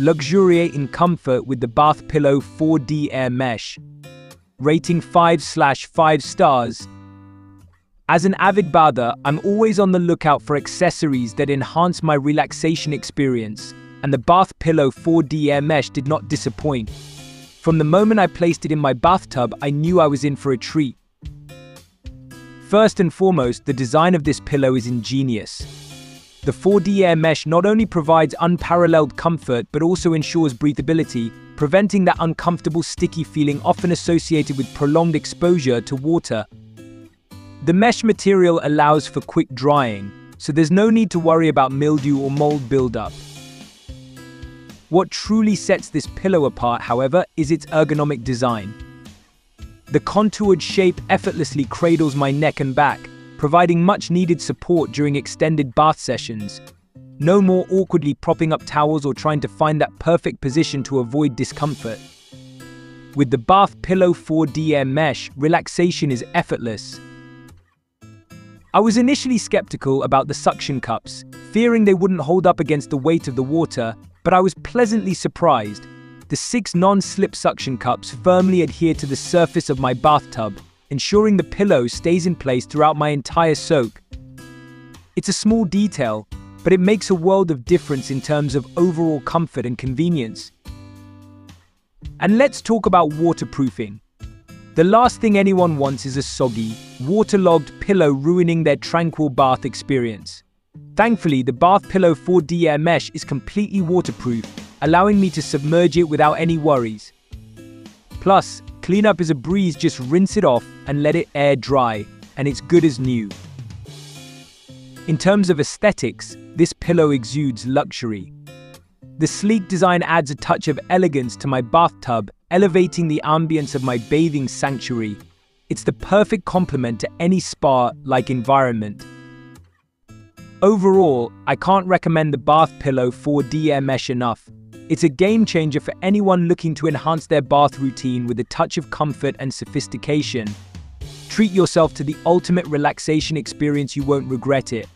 Luxuriate in comfort with the Bath Pillow 4D Air Mesh. Rating 5/5 stars. As an avid bather, I'm always on the lookout for accessories that enhance my relaxation experience, and the Bath Pillow 4D Air Mesh did not disappoint. From the moment I placed it in my bathtub, I knew I was in for a treat. First and foremost, the design of this pillow is ingenious. The 4D Air Mesh not only provides unparalleled comfort but also ensures breathability, preventing that uncomfortable sticky feeling often associated with prolonged exposure to water. The mesh material allows for quick drying, so there's no need to worry about mildew or mold buildup. What truly sets this pillow apart, however, is its ergonomic design. The contoured shape effortlessly cradles my neck and back, providing much-needed support during extended bath sessions. No more awkwardly propping up towels or trying to find that perfect position to avoid discomfort. With the Bath Pillow 4D Air Mesh, relaxation is effortless. I was initially skeptical about the suction cups, fearing they wouldn't hold up against the weight of the water, but I was pleasantly surprised. The 6 non-slip suction cups firmly adhere to the surface of my bathtub, ensuring the pillow stays in place throughout my entire soak. It's a small detail, but it makes a world of difference in terms of overall comfort and convenience. And let's talk about waterproofing. The last thing anyone wants is a soggy, waterlogged pillow ruining their tranquil bath experience. Thankfully, the Bath Pillow 4D Air Mesh is completely waterproof, allowing me to submerge it without any worries. Plus, cleanup is a breeze. Just rinse it off and let it air dry, and it's good as new. In terms of aesthetics, this pillow exudes luxury. The sleek design adds a touch of elegance to my bathtub, elevating the ambience of my bathing sanctuary. It's the perfect complement to any spa-like environment. Overall, I can't recommend the Bath Pillow 4D Air Mesh enough. It's a game-changer for anyone looking to enhance their bath routine with a touch of comfort and sophistication. Treat yourself to the ultimate relaxation experience. You won't regret it.